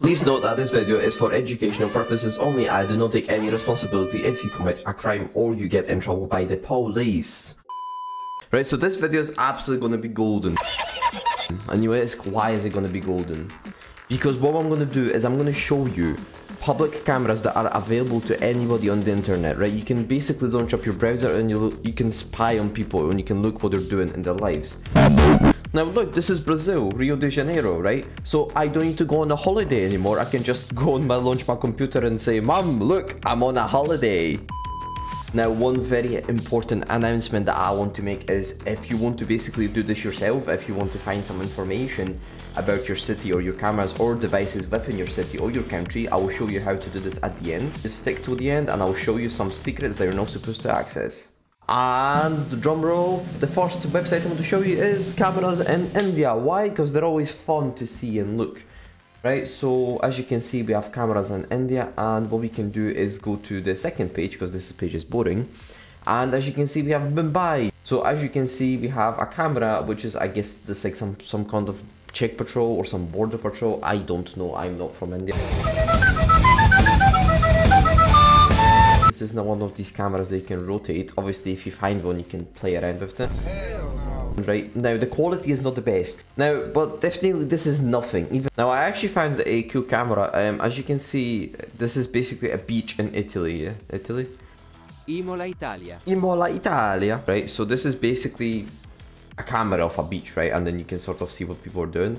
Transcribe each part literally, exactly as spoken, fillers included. Please note that this video is for educational purposes only. I do not take any responsibility if you commit a crime or you get in trouble by the police. Right, so this video is absolutely going to be golden. And you ask, why is it going to be golden? Because what I'm going to do is I'm going to show you public cameras that are available to anybody on the internet, right? You can basically launch up your browser and you, look, you can spy on people and you can look what they're doing in their lives. Now look, this is Brazil, Rio de Janeiro, right? So I don't need to go on a holiday anymore. I can just go on my launch my computer and say, Mom, look, I'm on a holiday. Now, one very important announcement that I want to make is if you want to basically do this yourself, if you want to find some information about your city or your cameras or devices within your city or your country, I will show you how to do this at the end. Just stick to the end and I'll show you some secrets that you're not supposed to access. And the drum roll, the first website I want to show you is cameras in India. Why? Because they're always fun to see and look. Right, so as you can see, we have cameras in India, and what we can do is go to the second page because this page is boring. And as you can see, we have Mumbai. So as you can see, we have a camera, which is, I guess, this like some some kind of check patrol or some border patrol. I don't know. I'm not from India. This is not one of these cameras that you can rotate. Obviously, if you find one, you can play around with it. Right now the quality is not the best now, but definitely this is nothing. Even now, I actually found a cool camera. Um as you can see, this is basically a beach in Italy. Yeah? Italy, Imola, Italia. Imola, Italia. Right, so this is basically a camera of a beach, right? And then you can sort of see what people are doing.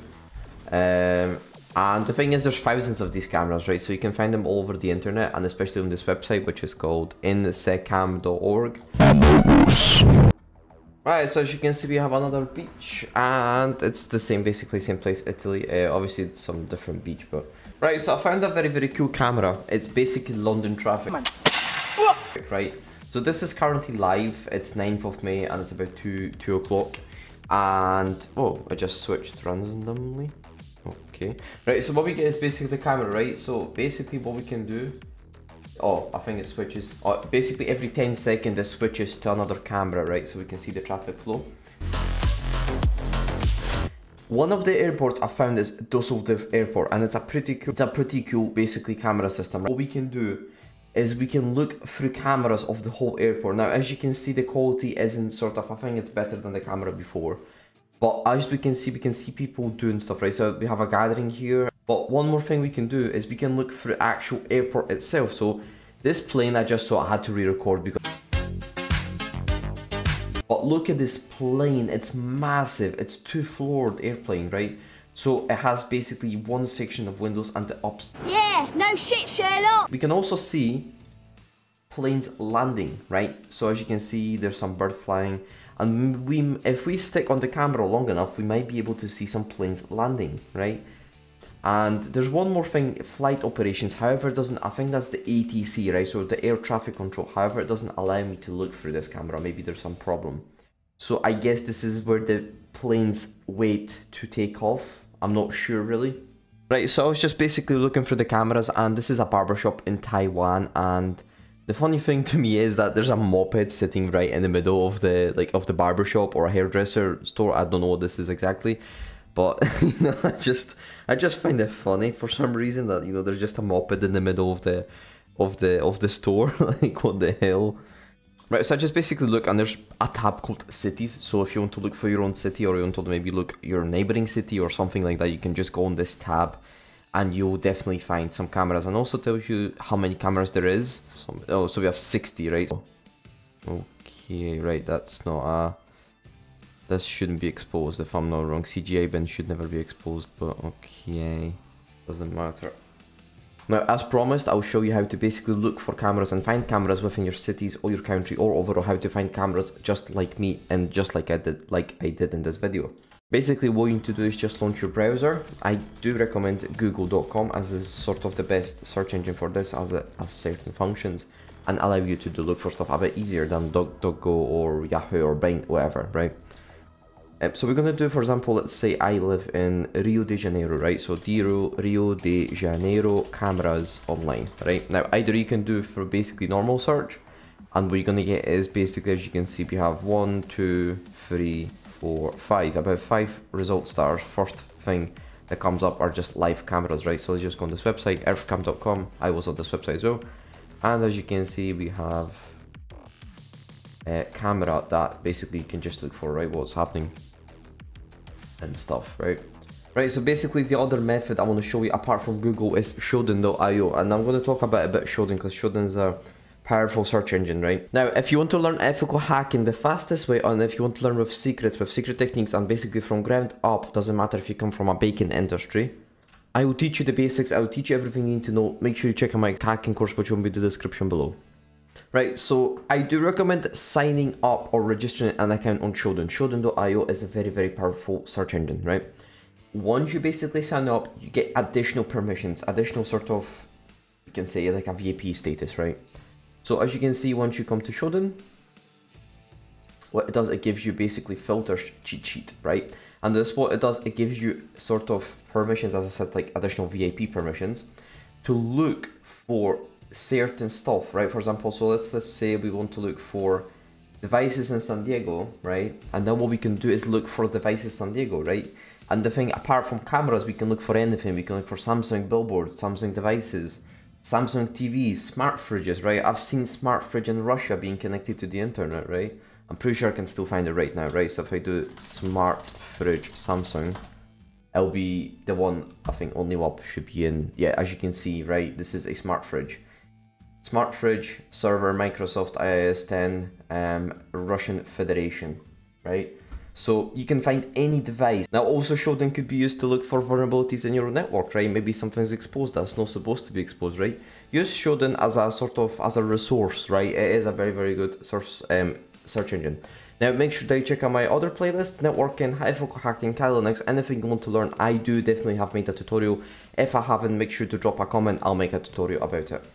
Um and the thing is, there's thousands of these cameras, right? So you can find them all over the internet, and especially on this website, which is called insecam dot org. Right, so as you can see, we have another beach, and it's the same, basically same place, Italy. Uh, obviously, it's some different beach, but... Right, so I found a very, very cool camera. It's basically London traffic. Right, so this is currently live. It's ninth of May, and it's about two, two o'clock. And, oh, I just switched randomly. Okay. Right, so what we get is basically the camera, right? So basically what we can do... Oh, I think it switches. Oh, basically every ten seconds it switches to another camera, right? So we can see the traffic flow. One of the airports I found is Düsseldorf airport, and it's a pretty cool, it's a pretty cool basically camera system. What we can do is we can look through cameras of the whole airport. Now, as you can see, the quality isn't sort of, I think it's better than the camera before. But as we can see, we can see people doing stuff, right? So we have a gathering here. But one more thing we can do is we can look through actual airport itself. So this plane I just saw, I had to re-record because... But look at this plane, it's massive. It's two-floored airplane, right? So it has basically one section of windows and the ups. Yeah, no shit, Sherlock! We can also see planes landing, right? So as you can see, there's some bird flying. And we, if we stick on the camera long enough, we might be able to see some planes landing, right? And there's one more thing, flight operations. However, it doesn't, I think that's the A T C, right? So the air traffic control. However, it doesn't allow me to look through this camera. Maybe there's some problem. So I guess this is where the planes wait to take off. I'm not sure really. Right, so I was just basically looking through the cameras, and this is a barbershop in Taiwan. And the funny thing to me is that there's a moped sitting right in the middle of the, like, of the barbershop or a hairdresser store. I don't know what this is exactly. But, you know, I just, I just find it funny for some reason that, you know, there's just a moped in the middle of the, of the, of the store. Like, what the hell? Right, so I just basically look, and there's a tab called cities. So if you want to look for your own city, or you want to maybe look your neighboring city or something like that, you can just go on this tab and you'll definitely find some cameras. And also tells you how many cameras there is. So, oh, so we have sixty, right? So, okay, right, that's not a... This shouldn't be exposed, if I'm not wrong. C G I bin should never be exposed, but okay. Doesn't matter. Now, as promised, I'll show you how to basically look for cameras and find cameras within your cities or your country, or overall how to find cameras just like me and just like I did, like I did in this video. Basically, what you need to do is just launch your browser. I do recommend google dot com as is sort of the best search engine for this, as it has certain functions and allow you to do look for stuff a bit easier than DuckDuckGo or Yahoo or Bing, whatever, right? So we're going to do, for example, let's say I live in Rio de Janeiro, right? So Rio de Janeiro cameras online, right? Now, either you can do for basically normal search, and what you're going to get is basically, as you can see, we have one, two, three, four, five, about five result stars. First thing that comes up are just live cameras, right? So let's just go on this website, earth cam dot com. I was on this website as well. And as you can see, we have a camera that basically you can just look for, right, what's happening and stuff, right? Right, so basically the other method I want to show you apart from Google is Shodan dot i o, and I'm going to talk about a bit Shodan because Shodan is a powerful search engine, right? Now, if you want to learn ethical hacking the fastest way, and if you want to learn with secrets, with secret techniques, and basically from ground up, doesn't matter if you come from a baking industry, I will teach you the basics, I will teach you everything you need to know. Make sure you check out my hacking course, which will be in the description below. Right, so I do recommend signing up or registering an account on Shodan. Shodan dot i o is a very, very powerful search engine, right? Once you basically sign up, you get additional permissions, additional sort of, you can say like a V I P status, right? So as you can see, once you come to Shodan, what it does, it gives you basically filters cheat sheet, right? And this is what it does, it gives you sort of permissions, as I said, like additional V I P permissions to look for certain stuff, right? For example, so let's let's say we want to look for devices in San Diego, right? And then what we can do is look for devices San Diego, right? And the thing, apart from cameras, we can look for anything. We can look for Samsung billboards, Samsung devices, Samsung T Vs, smart fridges, right? I've seen smart fridge in Russia being connected to the internet, right? I'm pretty sure I can still find it right now, right? So if I do smart fridge Samsung, it'll be the one I think only what should be in. Yeah, as you can see, right? This is a smart fridge. Smart fridge, server, Microsoft, i O S ten, um, Russian Federation, right? So you can find any device. Now also Shodan could be used to look for vulnerabilities in your network, right? Maybe something's exposed that's not supposed to be exposed, right? Use Shodan as a sort of, as a resource, right? It is a very, very good source, um, search engine. Now make sure that you check out my other playlists, networking, ethical hacking, Kali Linux, anything you want to learn. I do definitely have made a tutorial. If I haven't, make sure to drop a comment, I'll make a tutorial about it.